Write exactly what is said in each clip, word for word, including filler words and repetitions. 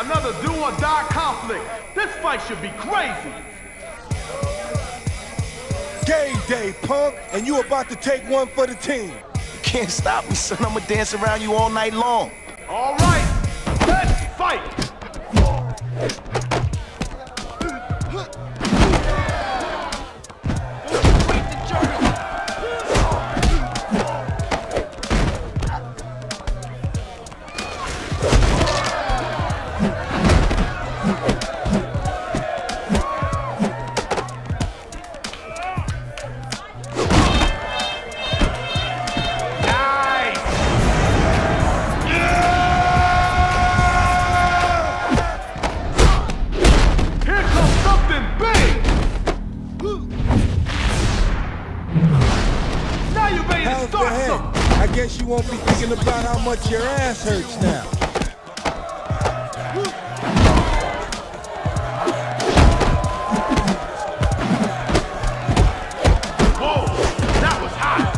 Another do or die conflict. This fight should be crazy. Game day, punk, and you about to take one for the team. You can't stop me, son. I'ma dance around you all night long. All right, let's fight. I guess you won't be thinking about how much your ass hurts now. Whoa, that was hot.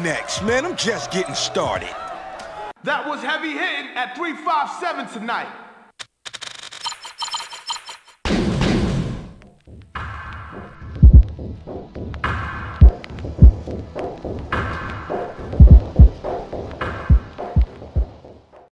Next, man, I'm just getting started. That was heavy hitting at three five seven tonight.